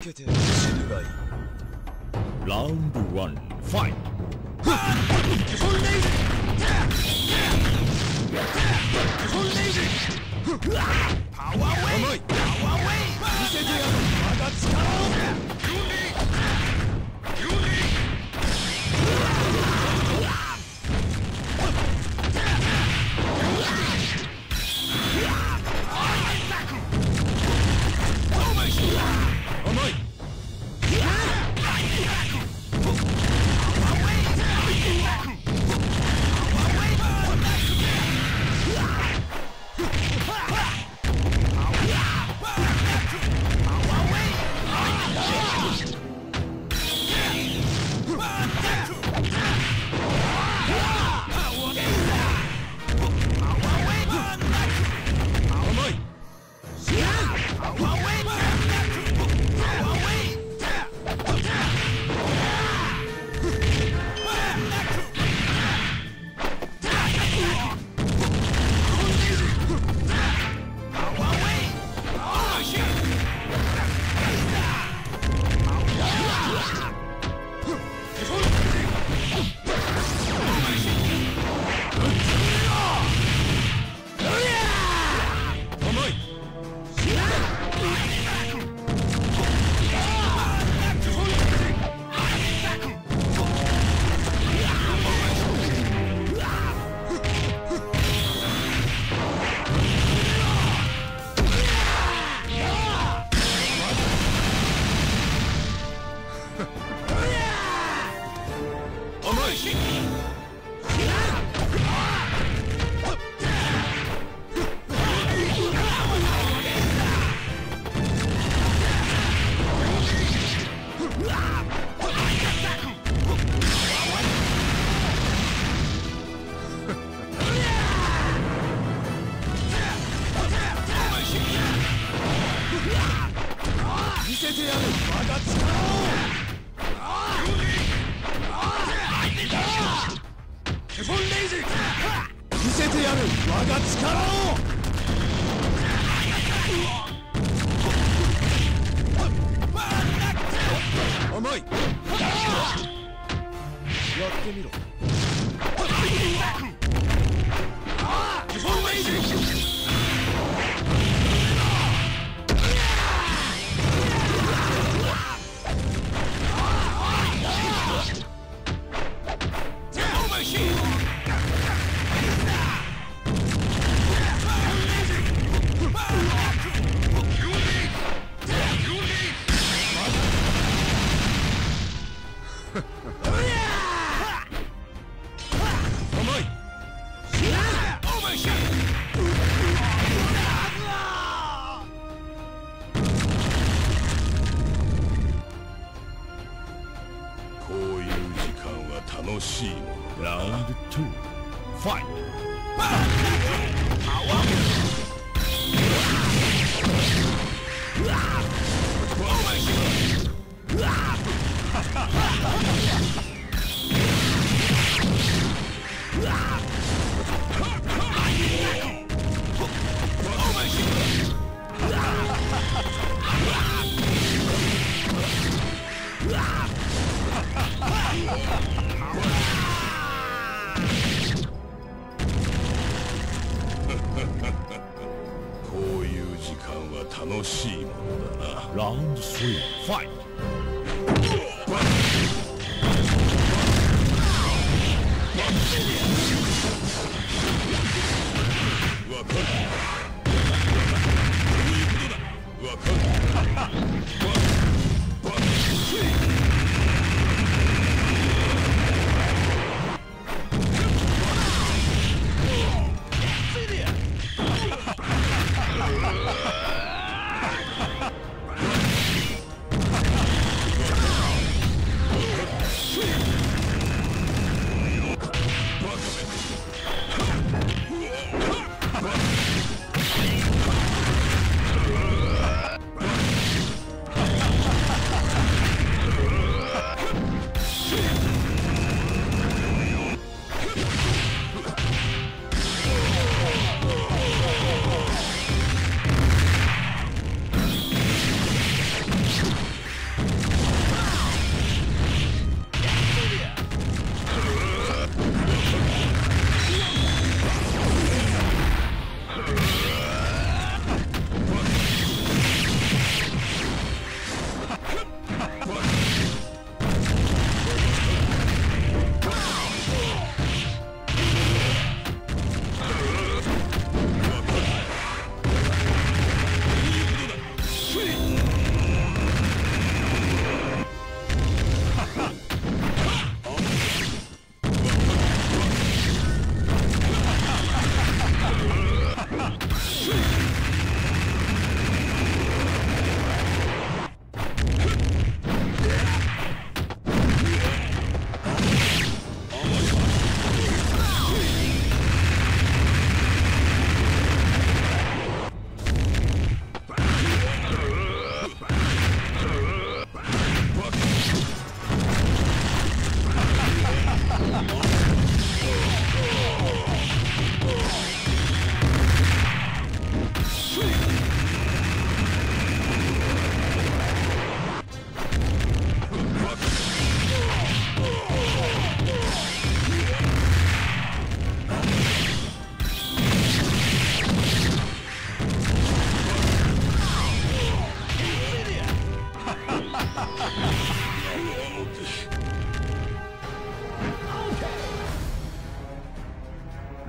けて死ぬがいい。ラウンド1、ファイト。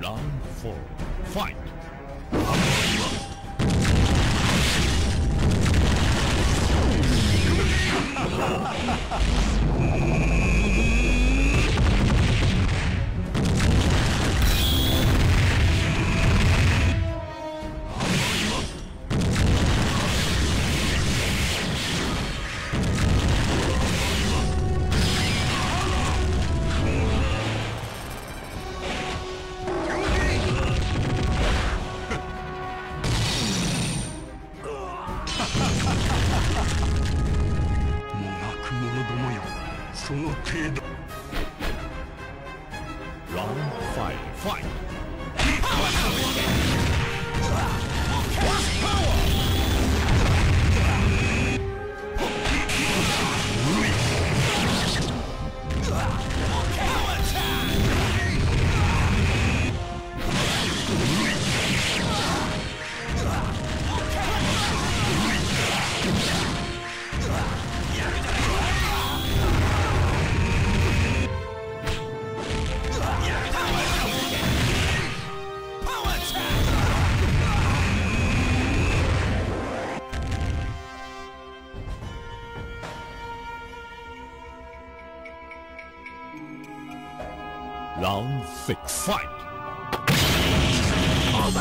Round 4. Fight! Round 6. Fight! All the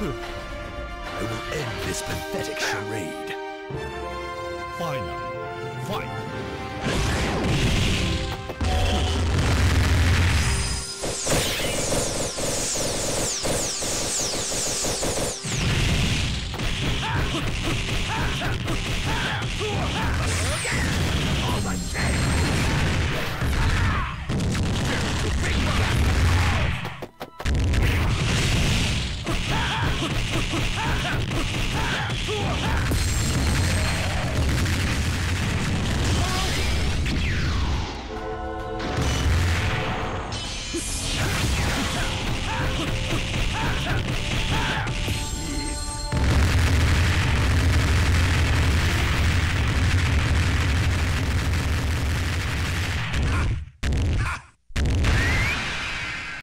I will end this pathetic charade. Final.